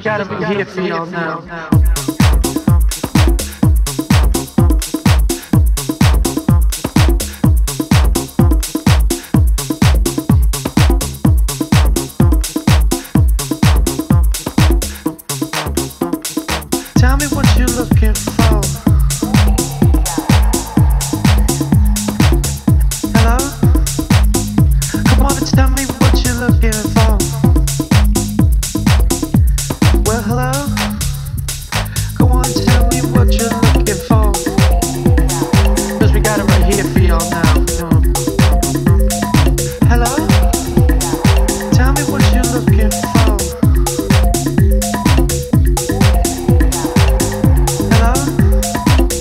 we gotta be here for y'all now. Tell me what you're looking for.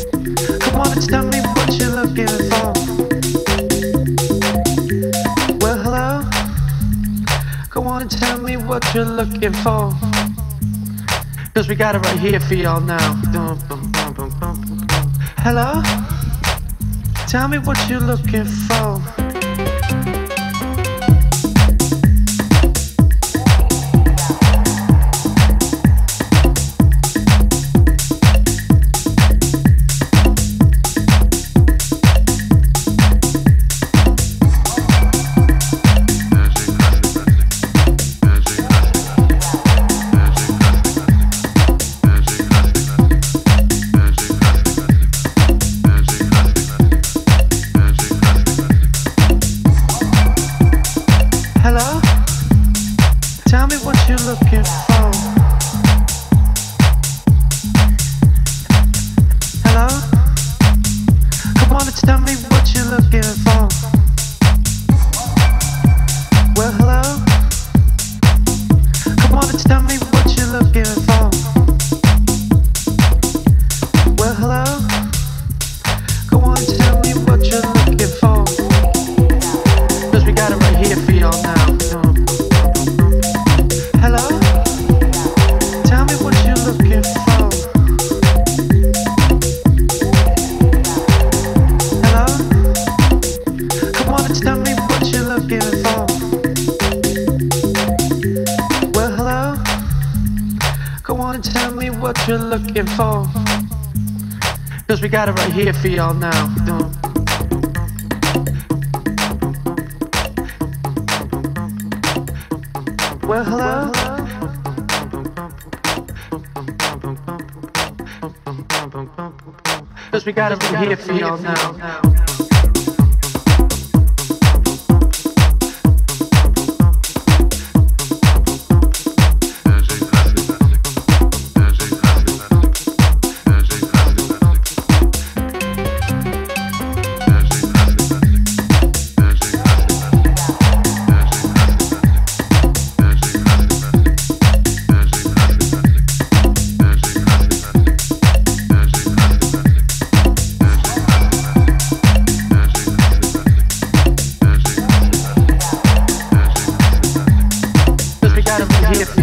Hello? Come on and tell me what you're looking for. Well, hello? Come on and tell me what you're looking for. 'Cause we got it right here for y'all now. Hello? Tell me what you're looking for. Tell me what you're looking for. Well, hello? Go on and tell me what you're looking for. 'Cause we got it right here for y'all now. Hello? Tell me what you're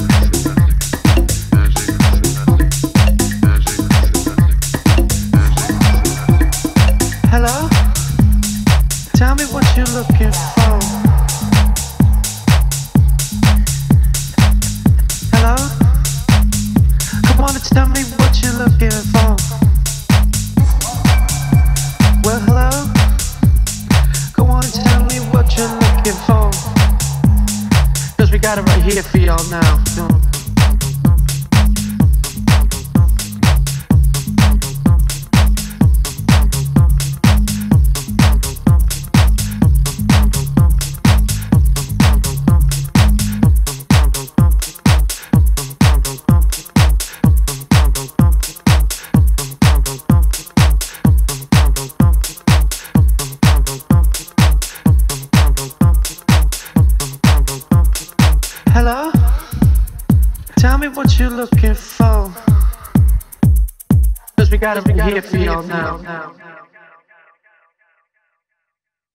looking for. Hello? Tell me what you're looking for. Hello? Come on and tell me what you're looking for. Well, hello? Come on and tell me what you're looking for. Well, hello? Go on and tell me what you're looking for. 'Cause we got it right here for y'all now. Tell me what you're looking for. 'Cause we got it right here for y'all now. Well, hello? Hello? 'Cause we got it right here for y'all now. Hello? Tell me what you're looking for. Hello? Come on and tell me what you're looking for. Well, hello? Go on and tell me what you're looking for. 'Cause we got it right here for y'all now. Hello? Tell me what you're looking for. 'Cause we got it here for y'all now.